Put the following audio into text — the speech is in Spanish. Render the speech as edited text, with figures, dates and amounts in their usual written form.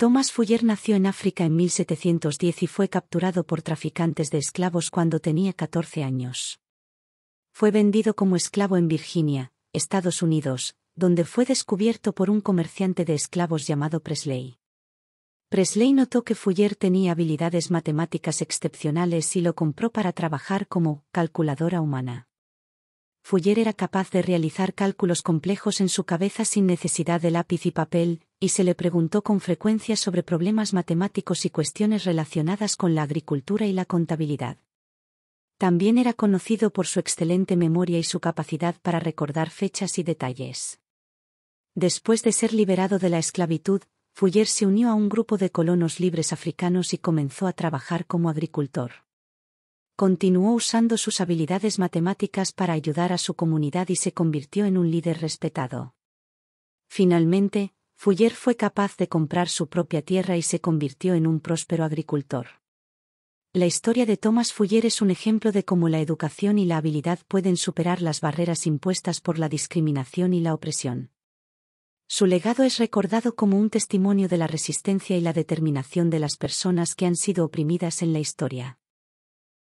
Thomas Fuller nació en África en 1710 y fue capturado por traficantes de esclavos cuando tenía 14 años. Fue vendido como esclavo en Virginia, Estados Unidos, donde fue descubierto por un comerciante de esclavos llamado Presley. Presley notó que Fuller tenía habilidades matemáticas excepcionales y lo compró para trabajar como calculadora humana. Fuller era capaz de realizar cálculos complejos en su cabeza sin necesidad de lápiz y papel, y se le preguntó con frecuencia sobre problemas matemáticos y cuestiones relacionadas con la agricultura y la contabilidad. También era conocido por su excelente memoria y su capacidad para recordar fechas y detalles. Después de ser liberado de la esclavitud, Fuller se unió a un grupo de colonos libres africanos y comenzó a trabajar como agricultor. Continuó usando sus habilidades matemáticas para ayudar a su comunidad y se convirtió en un líder respetado. Finalmente, Fuller fue capaz de comprar su propia tierra y se convirtió en un próspero agricultor. La historia de Thomas Fuller es un ejemplo de cómo la educación y la habilidad pueden superar las barreras impuestas por la discriminación y la opresión. Su legado es recordado como un testimonio de la resistencia y la determinación de las personas que han sido oprimidas en la historia.